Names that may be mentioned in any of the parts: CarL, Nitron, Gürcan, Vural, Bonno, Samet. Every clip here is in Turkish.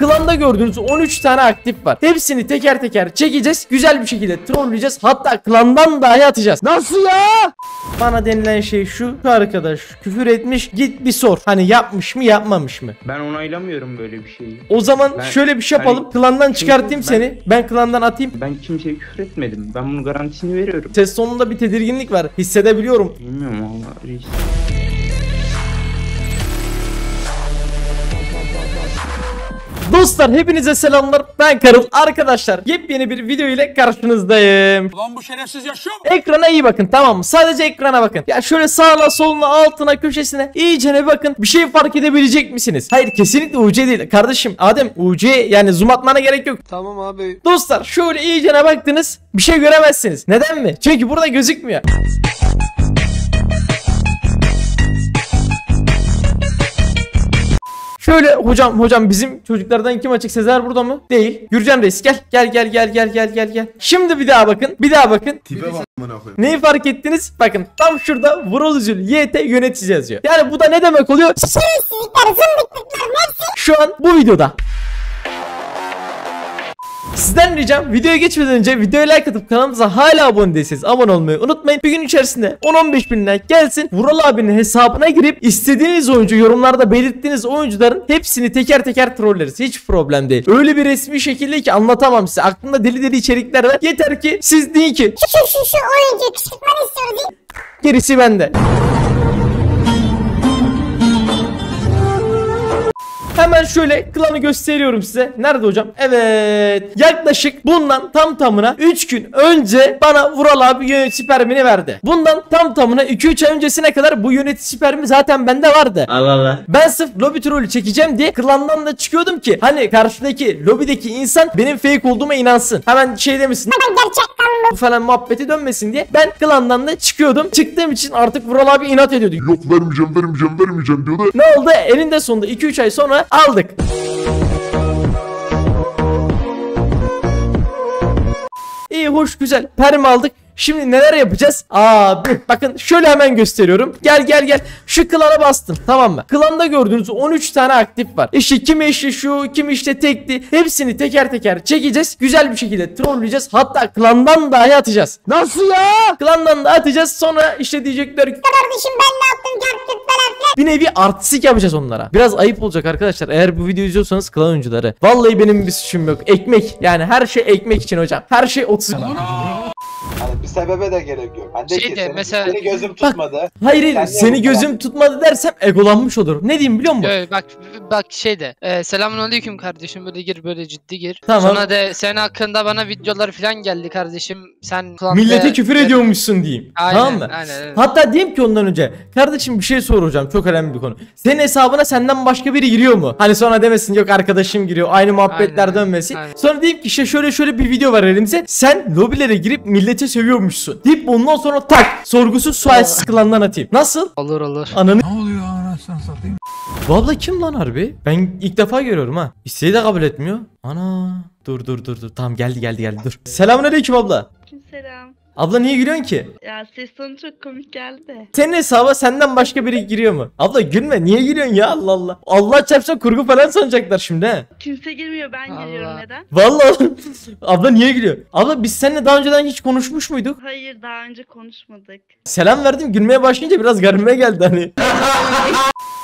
Klanda gördüğünüz 13 tane aktif var. Hepsini teker teker çekeceğiz. Güzel bir şekilde trolleyeceğiz. Hatta klandan dahi atacağız. Nasıl ya? Bana denilen şey şu. Şu arkadaş küfür etmiş. Git bir sor. Hani yapmış mı yapmamış mı? Ben onaylamıyorum böyle bir şeyi. O zaman şöyle bir şey yapalım. Klandan çıkartayım seni. Ben klandan atayım. Ben kimseye küfür etmedim. Ben bunun garantisini veriyorum. Ses sonunda bir tedirginlik var. Hissedebiliyorum. Bilmiyorum vallahi reis. Dostlar hepinize selamlar, ben CarL. Arkadaşlar yepyeni bir video ile karşınızdayım. Ulan bu şerefsiz yaşıyor mu? Ekrana iyi bakın, tamam mı? Sadece ekrana bakın. Ya şöyle sağına soluna altına köşesine iyicene bakın. Bir şey fark edebilecek misiniz? Hayır, kesinlikle UC değil kardeşim. Adem, UC yani zoom atmana gerek yok. Tamam abi. Dostlar şöyle iyicene baktınız, bir şey göremezsiniz. Neden mi? Çünkü burada gözükmüyor. Şöyle hocam bizim çocuklardan kim açık? Sezer burada mı? Değil. Gürcan Reis gel. Gel. Şimdi bir daha bakın. Tipe bak. Neyi fark ettiniz? Bakın tam şurada Vurulcul YT yönetici yazıyor. Yani bu da ne demek oluyor? Şu an bu videoda. Sizden ricam videoya geçmeden önce videoya like atıp kanalımıza hala abone değilseniz abone olmayı unutmayın. Bir gün içerisinde 10-15 bin like gelsin. Vural abinin hesabına girip istediğiniz oyuncu, yorumlarda belirttiğiniz oyuncuların hepsini teker teker trolleriz. Hiç problem değil. Öyle bir resmi şekilde ki anlatamam size. Aklımda deli deli içerikler var. Yeter ki siz deyin ki şu oyuncu kışkırtmanı istiyoruz. Gerisi bende. Hemen şöyle klanı gösteriyorum size. Nerede hocam? Evet. Yaklaşık bundan tam tamına 3 gün önce bana Vural abi yönetici permini verdi. Bundan tam tamına 2-3 ay öncesine kadar bu yönetici permi zaten bende vardı. Allah Allah. Ben sırf lobi trolü çekeceğim diye klandan da çıkıyordum ki hani karşıdaki lobideki insan benim fake olduğuma inansın. Hemen şey demesin. Bu falan muhabbeti dönmesin diye ben klandan da çıkıyordum. Çıktığım için artık Vural abi inat ediyordu. Yok vermeyeceğim diyordu. Ne oldu? Elinde sonunda 2-3 ay sonra aldık. İyi, hoş, güzel. Perm aldık. Şimdi neler yapacağız? Abi bakın şöyle hemen gösteriyorum. Gel. Şu klana bastım, tamam mı? Klanda gördüğünüz 13 tane aktif var. İşte kim eşli şu, kim işte tekli. Hepsini teker teker çekeceğiz. Güzel bir şekilde trolleyeceğiz. Hatta klandan dahi atacağız. Nasıl ya? Klandan da atacağız. Sonra işte diyecekler ki kardeşim ben ne yaptım? Bir nevi artistik yapacağız onlara. Biraz ayıp olacak arkadaşlar. Eğer bu videoyu izliyorsanız klan oyuncuları. Vallahi benim bir suçum yok. Ekmek. Yani her şey ekmek için hocam. Her şey 30. Yani bir sebebe de gerek yok. Ben de mesela seni gözüm tutmadı. Bak, hayır seni gözüm tutmadı dersem egolanmış olur. Ne diyeyim biliyor musun? Evet, bak selamünaleyküm kardeşim, böyle gir, böyle ciddi gir. Tamam. Sonra de senin hakkında bana videolar falan geldi kardeşim. Sen millete küfür ediyormuşsun diyeyim. Aynen, tamam mı? Aynen. Hatta diyeyim ki ondan önce kardeşim bir şey soracağım. Çok önemli bir konu. Senin hesabına senden başka biri giriyor mu? Hani sonra demesin yok arkadaşım giriyor. Aynı muhabbetler dönmesin. Aynen. Sonra diyeyim ki işte şöyle bir video var elimize. Sen lobilere girip millete seviyormuşsun deyip ondan sonra tak sorgusuz sualsiz klandan atayım. Nasıl? Olur. Ananı... Ne oluyor anasını satayım? Bu abla kim lan harbi? Ben ilk defa görüyorum ha. İsteği de kabul etmiyor. Ana. Dur. Tamam geldi dur. Selamünaleyküm abla. Selam. Abla niye gülüyorsun ki? Ya ses tonu çok komik geldi. Senin hesaba senden başka biri giriyor mu? Abla gülme, niye gülüyorsun ya, Allah Allah. Allah çarpsa kurgu falan sanacaklar şimdi he. Kimse girmiyor, ben giriyorum, neden? Vallahi abla niye gülüyor? Abla biz seninle daha önceden hiç konuşmuş muyduk? Hayır, daha önce konuşmadık. Selam verdim, gülmeye başlayınca biraz garibime geldi hani.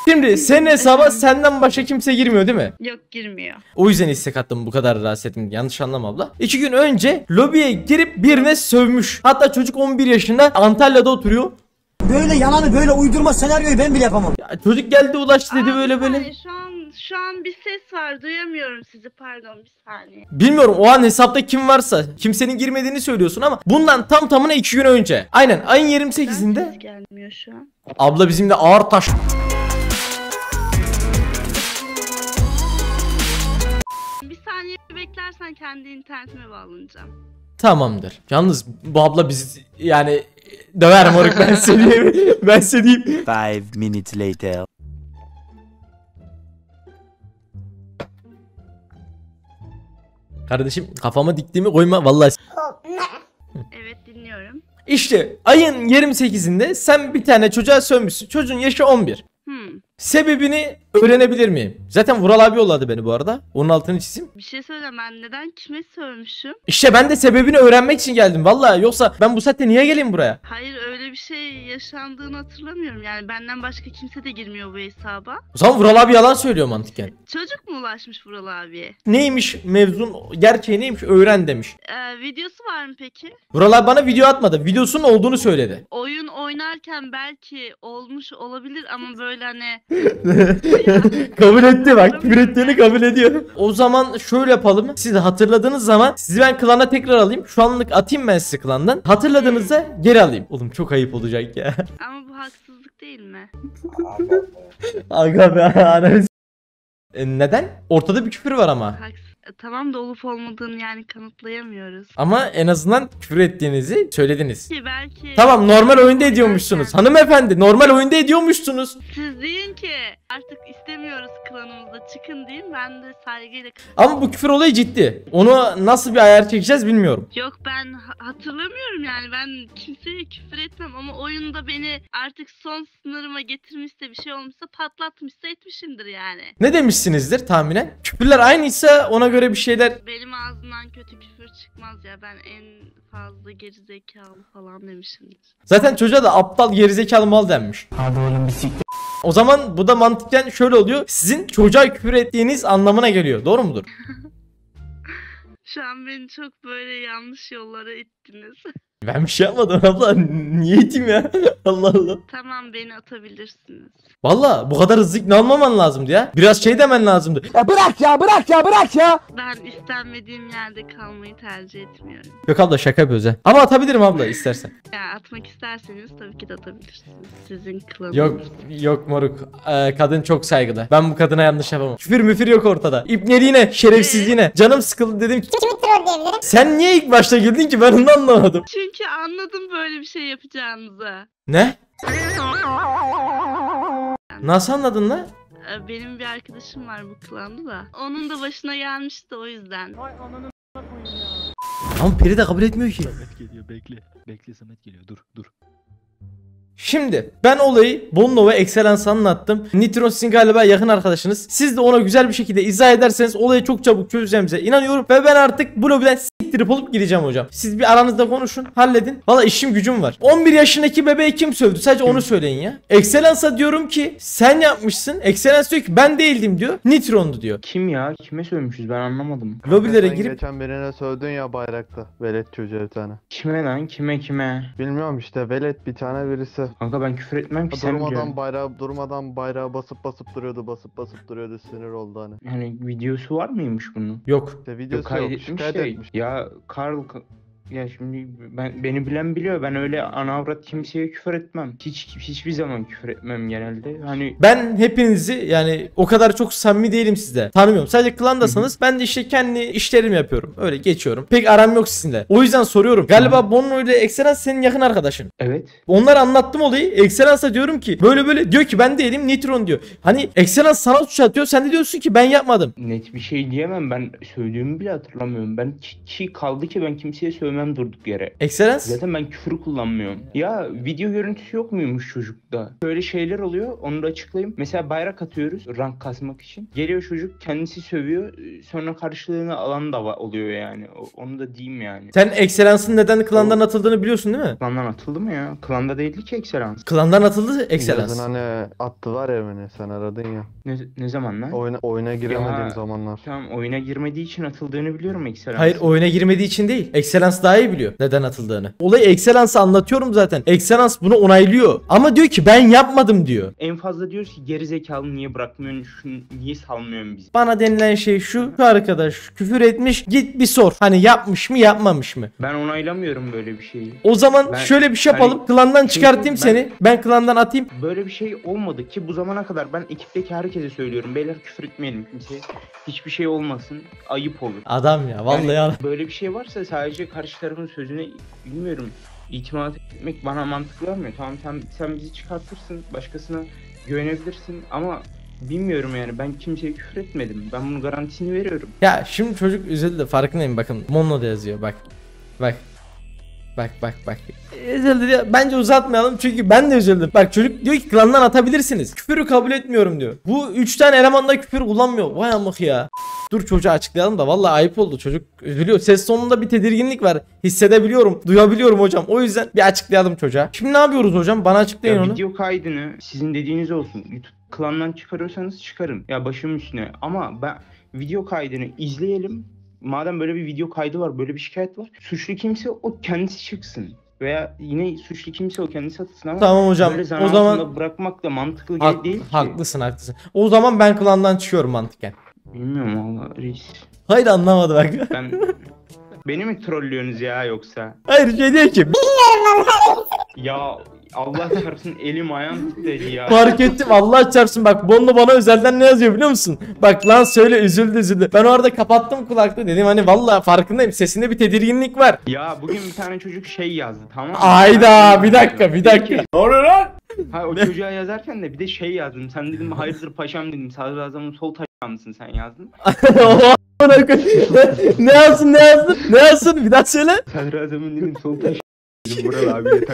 Şimdi senin hesaba senden başka kimse girmiyor değil mi? Yok, girmiyor. O yüzden istek attım, bu kadar rahatsız ettim. Yanlış anlama abla. 2 gün önce lobiye girip birine sövmüş. Hatta çocuk 11 yaşında, Antalya'da oturuyor. Böyle yalanı, böyle uydurma senaryoyu ben bile yapamam. Ya, çocuk geldi ulaştı dedi. Aa, böyle. Hani şu an bir ses var, duyamıyorum sizi, pardon bir saniye. Bilmiyorum o an hesapta kim varsa, kimsenin girmediğini söylüyorsun ama bundan tam tamına 2 gün önce. Aynen ayın 28'inde. Ses gelmiyor şu an. Abla bizim de ağır taş... Beklersen kendi internetime bağlanacağım. Tamamdır. Yalnız bu abla bizi yani döver moruk, ben seni ben seni diyeyim. 5 minutes later. Kardeşim kafama diktiğimi koyma vallahi. Evet, dinliyorum. İşte ayın 28'inde sen bir tane çocuğa sövmüşsün. Çocuğun yaşı 11. Sebebini öğrenebilir miyim? Zaten Vural abi yolladı beni bu arada. Onun altını çizeyim. Bir şey söyle, ben neden kime sormuşum? İşte ben de sebebini öğrenmek için geldim vallahi. Yoksa ben bu saatte niye geleyim buraya? Hayır, öyle bir şey yaşandığını hatırlamıyorum. Yani benden başka kimse de girmiyor bu hesaba. O zaman Vural abi yalan söylüyor mantıken. Çocuk mu ulaşmış Vural abiye? Neymiş mevzun, gerçeği neymiş öğren demiş. Videosu var mı peki? Vural abi bana video atmadı. Videosunun olduğunu söyledi. Oyun oynarken belki olmuş olabilir ama böyle hani... Kabul etti bak, küfür ettiğini kabul ediyor. O zaman şöyle yapalım. Siz hatırladığınız zaman sizi ben klana tekrar alayım. Şu anlık atayım ben sizi klandan. Hatırladığınızda geri alayım. Oğlum çok ayıp olacak ya. Ama bu haksızlık değil mi? Aga be analiz. Neden? Ortada bir küfür var ama. Tamam da olup olmadığını yani kanıtlayamıyoruz. Ama en azından küfür ettiğinizi söylediniz. Ki belki... Tamam, normal oyunda ediyormuşsunuz. Hanımefendi, normal oyunda ediyormuşsunuz. Siz deyin ki artık istemiyoruz klanımızda, çıkın deyin, ben de saygıyla... Ama bu küfür olayı ciddi. Onu nasıl bir ayar çekeceğiz bilmiyorum. Yok, ben hatırlamıyorum yani, ben kimseye küfür etmem ama oyunda beni artık son sınırıma getirmişse, bir şey olmuşsa, patlatmışsa etmişimdir yani. Ne demişsinizdir tahminen? Küfürler aynıysa ona göre bir şeyler... Benim ağzımdan kötü küfür çıkmaz ya, ben en fazla gerizekalı falan demişimdir. Zaten çocuğa da aptal gerizekalı mal denmiş. Hadi oğlum bisiklet. O zaman bu da mantıken şöyle oluyor. Sizin çocuğa küfür ettiğiniz anlamına geliyor. Doğru mudur? Şu an beni çok böyle yanlış yollara ittiniz. Ben bir şey yapmadım abla. Niye iteyim ya? Allah Allah. Tamam, beni atabilirsiniz. Valla bu kadar hızlı ikna almaman lazımdı ya. Biraz şey demen lazımdı. Ya bırak ya, bırak ya, bırak ya. Ben istenmediğim yerde kalmayı tercih etmiyorum. Yok abla, şaka yapıyoruz ya. Ama atabilirim abla istersen. Ya atmak isterseniz tabii ki de atabilirsiniz. Sizin klanınız. Yok yok moruk. Kadın çok saygılı. Ben bu kadına yanlış yapamam. Küfür müfür yok ortada. İpneliğine, şerefsizliğine. Evet. Canım sıkıldı dedim ki. Sen niye ilk başta girdin ki, ben onu anlamadım. Çünkü anladım böyle bir şey yapacağınızı. Ne? Nasıl anladın lan? Benim bir arkadaşım var bu klanda da. Onun da başına gelmişti o yüzden. Ama Peri de kabul etmiyor ki. Samet geliyor, bekle. Bekle, Samet geliyor, dur dur. Şimdi ben olayı Bonno ve Excellence'a anlattım. Nitron sizin galiba yakın arkadaşınız. Siz de ona güzel bir şekilde izah ederseniz olayı çok çabuk çözeceğimize inanıyorum. Ve ben artık bu lobiden siktirip olup gideceğim hocam. Siz bir aranızda konuşun, halledin. Valla işim gücüm var. 11 yaşındaki bebeği kim sövdü? Sadece onu söyleyin ya. Excellence'a diyorum ki sen yapmışsın. Excellence diyor ki ben değildim diyor. Nitron'du diyor. Kim ya? Kime sövmüşüz? Ben anlamadım. Lobilere girip... Geçen birine sövdün ya bayrakta. Velet çocuğa bir tane. Kime lan? Kime kime? Bilmiyorum işte, velet bir tane birisi. Kanka ben küfür etmem ki, sen biliyorsun. Durmadan bayrağa basıp basıp duruyordu, sinir oldu hani. Yani videosu var mıymış bunun? Yok. İşte videosu yok, şikayet etmiş. Ya CarL... Ya şimdi beni bilen biliyor, ben öyle anavrat kimseye küfür etmem. Hiçbir zaman küfür etmem genelde. Hani ben hepinizi yani o kadar çok samimi değilim sizde. Tanımıyorum. Sadece klandasanız ben de işte kendi işlerimi yapıyorum. Öyle geçiyorum. Pek aram yok sizinle. O yüzden soruyorum. Galiba Bonno ile Excellence senin yakın arkadaşın. Evet. Onlara anlattım olayı. Excellence'a diyorum ki böyle diyor ki ben değilim, Nitron diyor. Hani Excellence sana suç atıyor. Sen de diyorsun ki ben yapmadım. Net bir şey diyemem. Ben söylediğimi bile hatırlamıyorum. Ben ki kaldı ki ben kimseye söylemedim. Durduk yere. Excellence? Zaten ben küfür kullanmıyorum. Ya video görüntüsü yok muymuş çocukta? Böyle şeyler oluyor. Onu da açıklayayım. Mesela bayrak atıyoruz rank kasmak için. Geliyor çocuk kendisi sövüyor. Sonra karşılığını alan da oluyor yani. Onu da diyeyim yani. Sen Excellence'ın neden klandan atıldığını biliyorsun değil mi? Klandan atıldı mı ya? Klanda değildi ki Excellence. Klandan atıldı Excellence. Yazın hani attılar evini. Sen aradın ya. Ne zaman lan? Oyuna giremediğim zamanlar. Tamam, oyuna girmediği için atıldığını biliyorum Excellence. Hayır, oyuna girmediği için değil. Excellence daha iyi biliyor neden atıldığını. Olayı Excellence'a anlatıyorum zaten. Excellence bunu onaylıyor. Ama diyor ki ben yapmadım diyor. En fazla diyor ki gerizekalı niye bırakmıyorsun, niye salmıyorsun bizi. Bana denilen şey şu. Şu arkadaş küfür etmiş, git bir sor. Hani yapmış mı yapmamış mı? Ben onaylamıyorum böyle bir şeyi. O zaman şöyle bir şey yapalım. Hani, klandan çıkartayım seni. Ben klandan atayım. Böyle bir şey olmadı ki bu zamana kadar. Ben ekipteki herkese söylüyorum. Beyler küfür etmeyelim kimseye. Hiçbir şey olmasın. Ayıp olur. Adam ya vallahi yani, böyle bir şey varsa sadece karşı tarafın sözüne bilmiyorum itimat etmek bana mantıklı olmuyor. Tamam, sen bizi çıkartırsın, başkasına güvenebilirsin ama bilmiyorum yani, ben kimseye küfür etmedim. Ben bunun garantisini veriyorum. Ya şimdi çocuk üzüldü, farkındayım, bakın Bonno da yazıyor bak. Bak. Üzüldü. Bence uzatmayalım çünkü ben de üzüldüm. Bak çocuk diyor ki klandan atabilirsiniz. Küfürü kabul etmiyorum diyor. Bu 3 tane elemanda küfür kullanmıyor. Vay amık ya. Dur çocuğa açıklayalım da vallahi ayıp oldu, çocuk üzülüyor. Ses sonunda bir tedirginlik var. Hissedebiliyorum, duyabiliyorum hocam. O yüzden bir açıklayalım çocuğa. Şimdi ne yapıyoruz hocam? Bana açıklayın ya, onu. Video kaydını sizin dediğiniz olsun. YouTube klandan çıkarıyorsanız çıkarım. Ya başımın üstüne. Ama ben video kaydını izleyelim. Madem böyle bir video kaydı var, böyle bir şikayet var. Suçlu kimse o kendisi çıksın. Veya yine suçlu kimse o kendisi atılsın ama tamam hocam, o zaman bırakmak da mantıklı değil ki. Haklısın. O zaman ben klandan çıkıyorum mantıken. Bilmiyorum valla reis. Hayır anlamadı bak. Beni mi trollüyorsunuz ya yoksa? Hayır şey diyor ki. Ya Allah çarpsın elim ayağım titredi ya. Fark ettim Allah çarpsın, bak Bonlu bana özelden ne yazıyor biliyor musun? Bak lan söyle, üzüldü. Ben orada kapattım kulaklığı, dedim hani vallahi farkındayım sesinde bir tedirginlik var. Ya bugün bir tane çocuk şey yazdı, tamam mı? Ayda bir dakika. Ne oluyor lan? Ha, o çocuğa yazarken de bir de şey yazdım. Sen dedim hayırdır paşam dedim. Sadrazamın sol taşağı mısın sen yazdın? Ne yazsın? Bir daha söyle. Sadrazamın dedim sol taşağı. Bural abiyle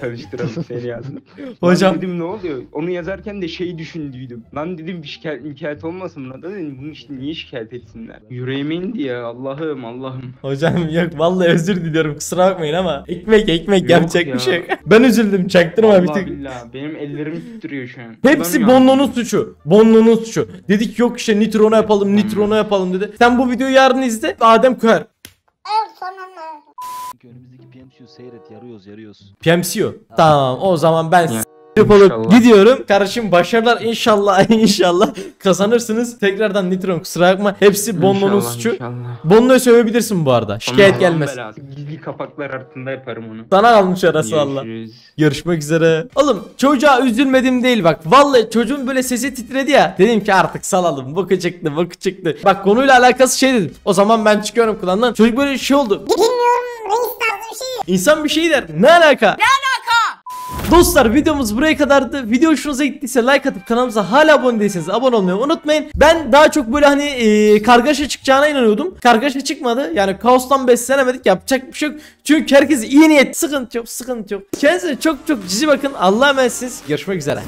tanıştıralım seni yazdım. Hocam dedim ne oluyor? Onu yazarken de şey düşündüydüm. Lan dedim bir şikayet olmasın lan dedim. Bunu işte niye şikayet etsinler? Yüreğime indi ya Allah'ım. Hocam yok vallahi özür diliyorum, kusura bakmayın ama ekmek yapacak ya. Bir şey. Ben üzüldüm, çaktırma bir tek. Benim ellerim titriyor şu an. Hepsi Bonno'nun suçu. Dedik yok işte Nitro'na yapalım dedi. Sen bu videoyu yarın izle. Adem Koyar. Önümüzdeki PMC'yi seyret, yarıyoruz. PMC'yi? Tamam o zaman ben gidiyorum. Kardeşim başarılar inşallah kazanırsınız. Tekrardan Nitron kusura bakma. Hepsi Bonno'nun suçu. Bonno'ya söyleyebilirsin bu arada. Şikayet gelmez. Gizli kapaklar altında yaparım onu. Sana kalmış arası valla. Görüşmek üzere. Oğlum çocuğa üzülmedim değil bak. Vallahi çocuğun böyle sesi titredi ya. Dedim ki artık salalım. Boku çıktı. Bak konuyla alakası şey dedim. O zaman ben çıkıyorum klandan. Çocuk böyle şey oldu. İnsan bir şey der. Ne alaka? Dostlar videomuz buraya kadardı. Video hoşunuza gittiyse like atıp kanalımıza hala abone değilseniz abone olmayı unutmayın. Ben daha çok böyle hani kargaşa çıkacağına inanıyordum. Kargaşa çıkmadı. Yani kaostan beslenemedik. Yapacak bir şey yok. Çünkü herkes iyi niyet. Sıkıntı yok. Kendinize çok cici bakın. Allah'a emanetsiniz. Görüşmek üzere.